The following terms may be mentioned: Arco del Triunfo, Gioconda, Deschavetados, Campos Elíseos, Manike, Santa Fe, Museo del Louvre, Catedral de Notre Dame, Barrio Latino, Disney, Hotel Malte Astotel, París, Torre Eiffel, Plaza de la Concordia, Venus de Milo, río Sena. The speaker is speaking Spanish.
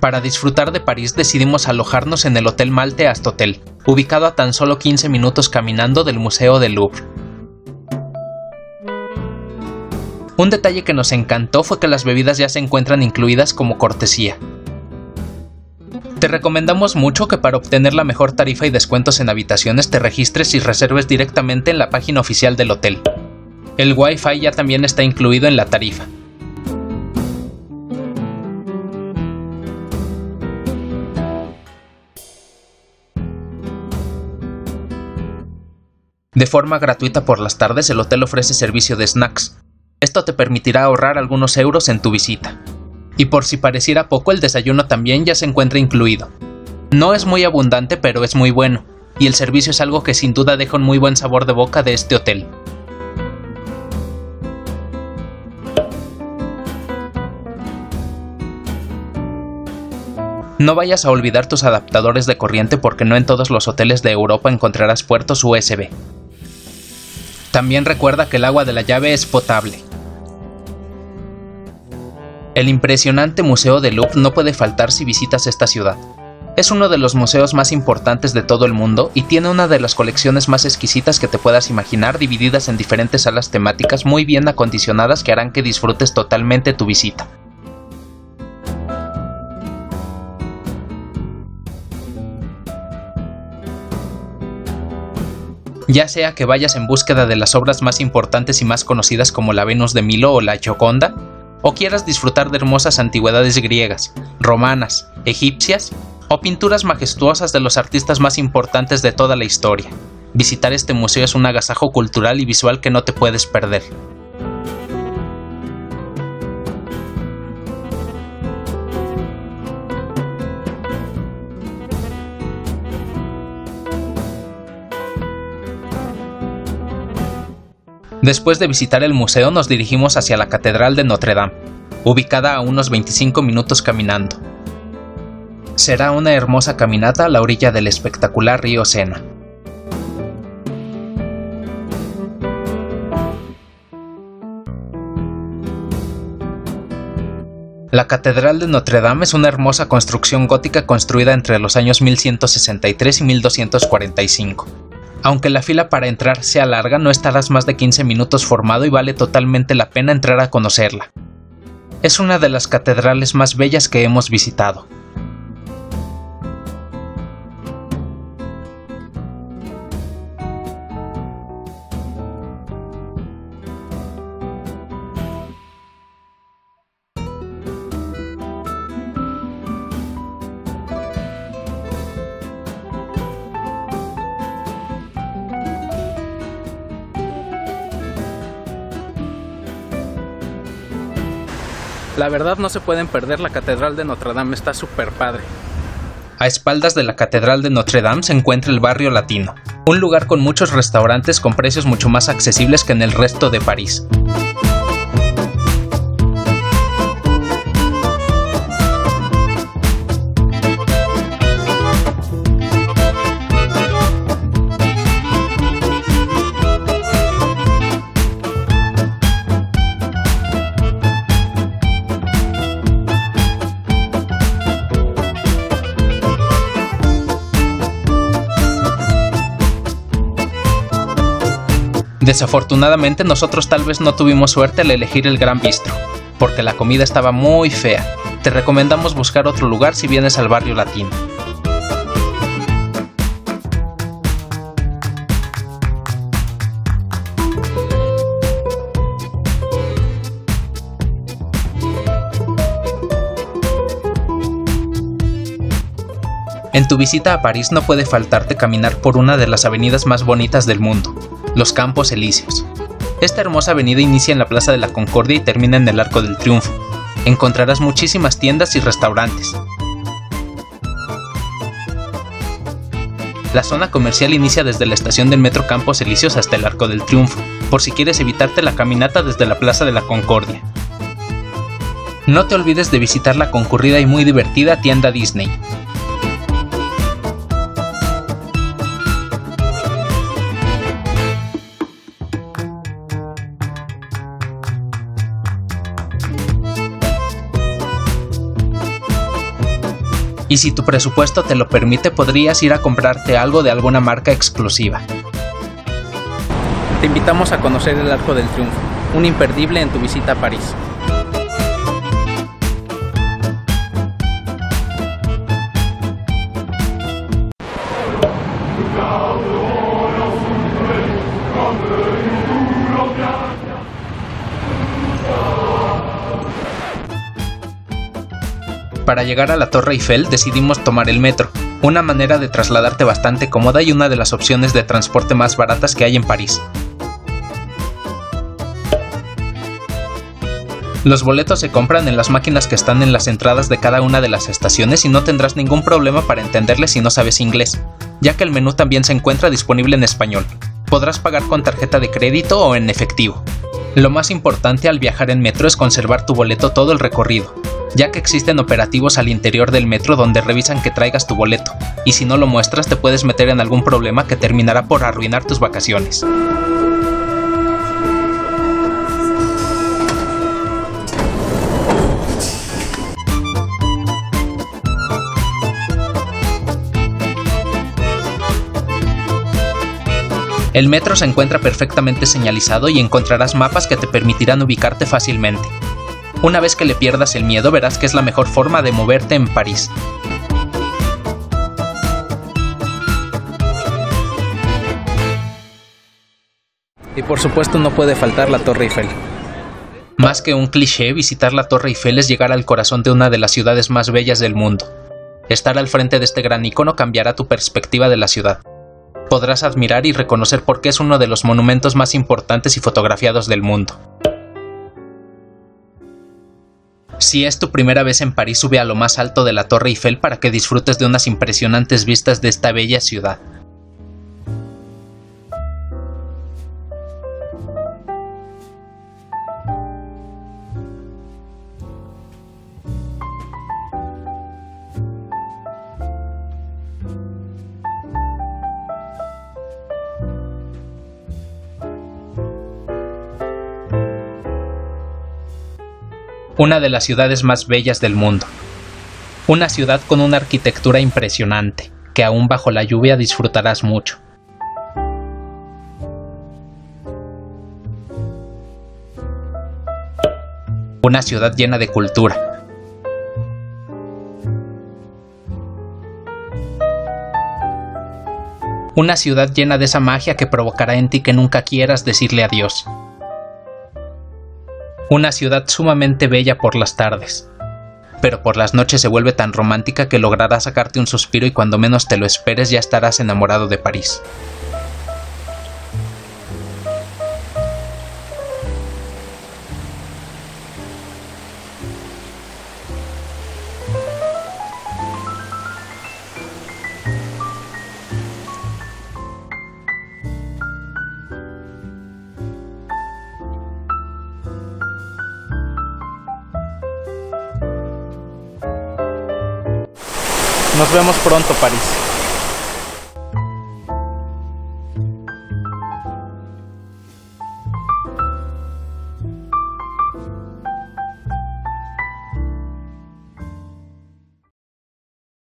Para disfrutar de París decidimos alojarnos en el Hotel Malte Astotel, ubicado a tan solo 15 minutos caminando del Museo del Louvre. Un detalle que nos encantó fue que las bebidas ya se encuentran incluidas como cortesía. Te recomendamos mucho que para obtener la mejor tarifa y descuentos en habitaciones te registres y reserves directamente en la página oficial del hotel. El Wi-Fi ya también está incluido en la tarifa. De forma gratuita por las tardes, el hotel ofrece servicio de snacks. Esto te permitirá ahorrar algunos euros en tu visita. Y por si pareciera poco, el desayuno también ya se encuentra incluido. No es muy abundante, pero es muy bueno, y el servicio es algo que sin duda deja un muy buen sabor de boca de este hotel. No vayas a olvidar tus adaptadores de corriente porque no en todos los hoteles de Europa encontrarás puertos USB. También recuerda que el agua de la llave es potable. El impresionante Museo del Louvre no puede faltar si visitas esta ciudad. Es uno de los museos más importantes de todo el mundo y tiene una de las colecciones más exquisitas que te puedas imaginar, divididas en diferentes salas temáticas muy bien acondicionadas que harán que disfrutes totalmente tu visita. Ya sea que vayas en búsqueda de las obras más importantes y más conocidas como la Venus de Milo o la Gioconda, o quieras disfrutar de hermosas antigüedades griegas, romanas, egipcias, o pinturas majestuosas de los artistas más importantes de toda la historia, visitar este museo es un agasajo cultural y visual que no te puedes perder. Después de visitar el museo nos dirigimos hacia la Catedral de Notre Dame, ubicada a unos 25 minutos caminando. Será una hermosa caminata a la orilla del espectacular río Sena. La Catedral de Notre Dame es una hermosa construcción gótica construida entre los años 1163 y 1245. Aunque la fila para entrar sea larga, no estarás más de 15 minutos formado y vale totalmente la pena entrar a conocerla. Es una de las catedrales más bellas que hemos visitado. La verdad no se pueden perder la Catedral de Notre Dame, está súper padre. A espaldas de la Catedral de Notre Dame se encuentra el Barrio Latino, un lugar con muchos restaurantes con precios mucho más accesibles que en el resto de París. Desafortunadamente nosotros tal vez no tuvimos suerte al elegir el Gran Bistro, porque la comida estaba muy fea. Te recomendamos buscar otro lugar si vienes al Barrio Latino. En tu visita a París no puede faltarte caminar por una de las avenidas más bonitas del mundo, los Campos Elíseos. Esta hermosa avenida inicia en la Plaza de la Concordia y termina en el Arco del Triunfo. Encontrarás muchísimas tiendas y restaurantes. La zona comercial inicia desde la estación del metro Campos Elíseos hasta el Arco del Triunfo, por si quieres evitarte la caminata desde la Plaza de la Concordia. No te olvides de visitar la concurrida y muy divertida tienda Disney. y si tu presupuesto te lo permite podrías ir a comprarte algo de alguna marca exclusiva. Te invitamos a conocer el Arco del Triunfo, un imperdible en tu visita a París. Para llegar a la Torre Eiffel decidimos tomar el metro, una manera de trasladarte bastante cómoda y una de las opciones de transporte más baratas que hay en París. Los boletos se compran en las máquinas que están en las entradas de cada una de las estaciones y no tendrás ningún problema para entenderles si no sabes inglés, ya que el menú también se encuentra disponible en español. Podrás pagar con tarjeta de crédito o en efectivo. Lo más importante al viajar en metro es conservar tu boleto todo el recorrido, ya que existen operativos al interior del metro donde revisan que traigas tu boleto, y si no lo muestras te puedes meter en algún problema que terminará por arruinar tus vacaciones. El metro se encuentra perfectamente señalizado y encontrarás mapas que te permitirán ubicarte fácilmente. Una vez que le pierdas el miedo, verás que es la mejor forma de moverte en París. Y por supuesto no puede faltar la Torre Eiffel. Más que un cliché, visitar la Torre Eiffel es llegar al corazón de una de las ciudades más bellas del mundo. Estar al frente de este gran icono cambiará tu perspectiva de la ciudad. Podrás admirar y reconocer por qué es uno de los monumentos más importantes y fotografiados del mundo. Si es tu primera vez en París, sube a lo más alto de la Torre Eiffel para que disfrutes de unas impresionantes vistas de esta bella ciudad. Una de las ciudades más bellas del mundo. Una ciudad con una arquitectura impresionante, que aún bajo la lluvia disfrutarás mucho. Una ciudad llena de cultura. Una ciudad llena de esa magia que provocará en ti que nunca quieras decirle adiós. Una ciudad sumamente bella por las tardes, pero por las noches se vuelve tan romántica que lograrás sacarte un suspiro y cuando menos te lo esperes ya estarás enamorado de París. Nos vemos pronto, París.